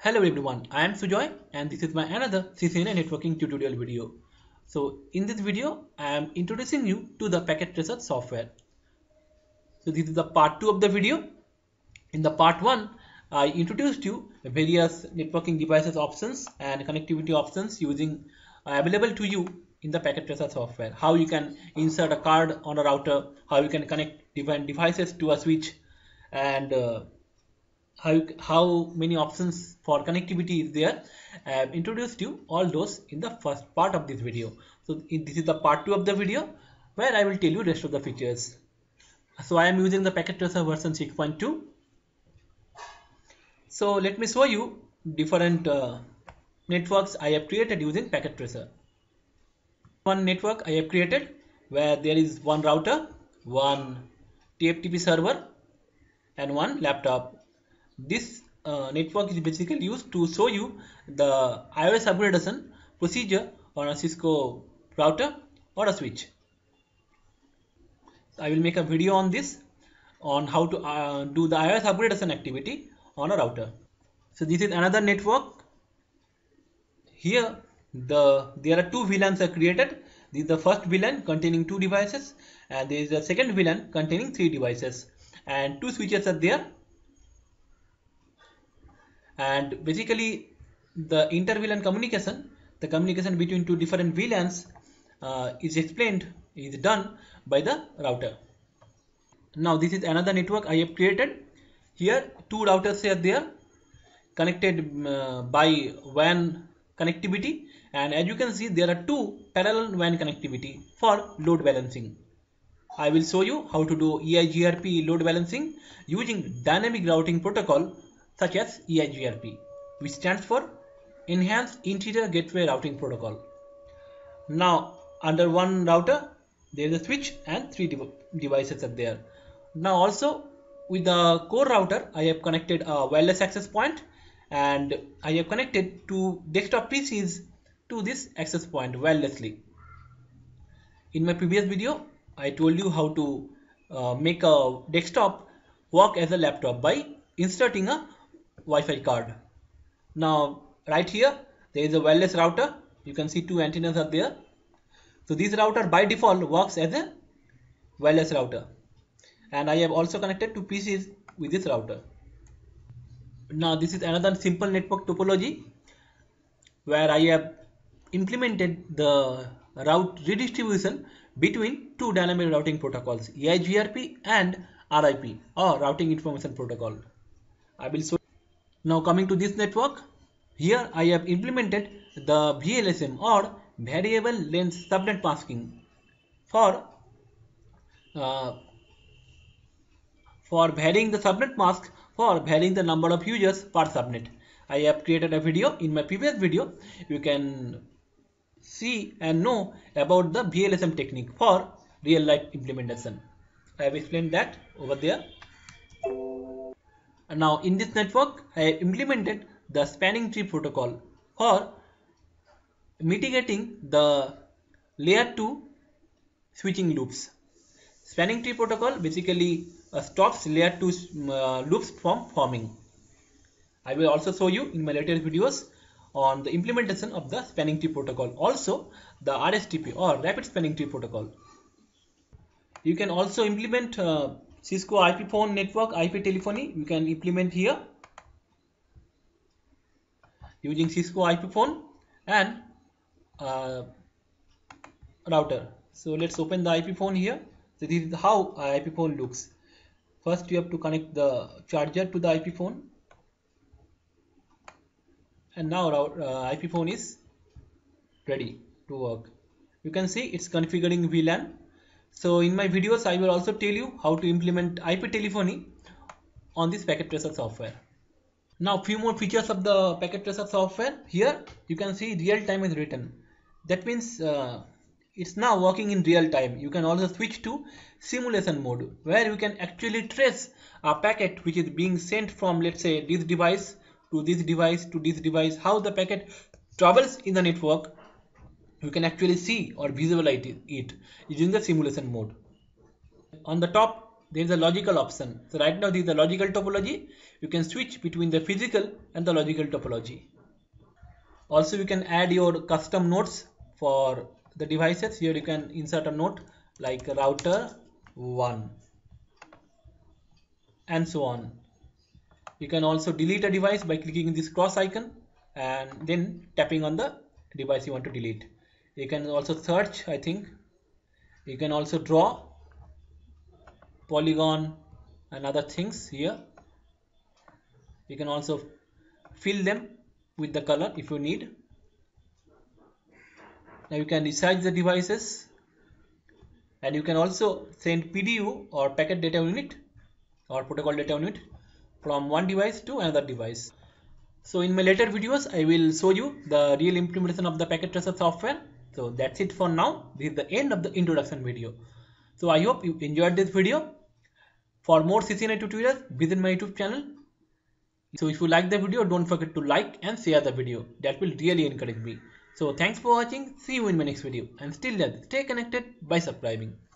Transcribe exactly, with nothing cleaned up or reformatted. Hello everyone, I am Sujoy and this is my another C C N A networking tutorial video. So in this video, I am introducing you to the Packet Tracer software. So this is the part two of the video. In the part one, I introduced you various networking devices options and connectivity options using uh, available to you in the Packet Tracer software. How you can insert a card on a router, how you can connect different devices to a switch, and uh, How, how many options for connectivity is there. I have introduced you all those in the first part of this video. So in, this is the part two of the video where I will tell you rest of the features. So I am using the Packet Tracer version six point two. So let me show you different uh, networks I have created using Packet Tracer. One network I have created where there is one router, one T F T P server and one laptop. This uh, network is basically used to show you the iOS upgradation procedure on a Cisco router or a switch. So I will make a video on this, on how to uh, do the iOS upgradation activity on a router. So this is another network. Here the there are two V LANs are created. This is the first V LAN containing two devices and there is a second V LAN containing three devices, and two switches are there. And basically the inter V LAN communication, the communication between two different V LANs uh, is explained, is done by the router. Now this is another network I have created. Here two routers are there connected uh, by W A N connectivity, and as you can see there are two parallel W A N connectivity for load balancing. I will show you how to do E I G R P load balancing using dynamic routing protocol such as E I G R P, which stands for Enhanced Interior Gateway Routing Protocol. Now under one router there is a switch and three de devices are there. Now also with the core router I have connected a wireless access point, and I have connected two desktop P Cs to this access point wirelessly. In my previous video I told you how to uh, make a desktop work as a laptop by inserting a Wi-Fi card. Now right here there is a wireless router. You can see two antennas are there. So this router by default works as a wireless router, and I have also connected two P Cs with this router. Now this is another simple network topology where I have implemented the route redistribution between two dynamic routing protocols, E I G R P and R I P or Routing Information Protocol. I will show. Now coming to this network, here I have implemented the V L S M or Variable Length Subnet Masking for uh, for varying the subnet mask for varying the number of users per subnet. I have created a video in my previous video. You can see and know about the V L S M technique for real life implementation. I have explained that over there. And now in this network I have implemented the spanning tree protocol for mitigating the layer two switching loops. Spanning tree protocol basically uh, stops layer two uh, loops from forming. I will also show you in my later videos on the implementation of the spanning tree protocol, also the R S T P or rapid spanning tree protocol. You can also implement uh, Cisco I P phone network, I P telephony. You can implement here using Cisco I P phone and uh, router. So let's open the I P phone here. So this is how I P phone looks. First you have to connect the charger to the I P phone, and now uh, I P phone is ready to work. You can see it's configuring V LAN. So in my videos I will also tell you how to implement I P telephony on this Packet Tracer software. Now few more features of the Packet Tracer software. Here you can see real time is written. That means uh, it's now working in real time. You can also switch to simulation mode where you can actually trace a packet which is being sent from, let's say, this device to this device to this device, how the packet travels in the network. You can actually see or visualize it using the simulation mode. On the top there is a logical option. So right now there is a logical topology. You can switch between the physical and the logical topology. Also you can add your custom nodes for the devices. Here you can insert a node like router one and so on. You can also delete a device by clicking this cross icon and then tapping on the device you want to delete. You can also search, I think. You can also draw polygon and other things here. You can also fill them with the color if you need. Now you can resize the devices, and you can also send P D U or packet data unit or protocol data unit from one device to another device. So in my later videos I will show you the real implementation of the Packet Tracer software. So that's it for now. This is the end of the introduction video. So I hope you enjoyed this video. For more C C N A tutorials, visit my YouTube channel. So if you like the video, don't forget to like and share the video. That will really encourage me. So thanks for watching. See you in my next video. And still there, stay connected by subscribing.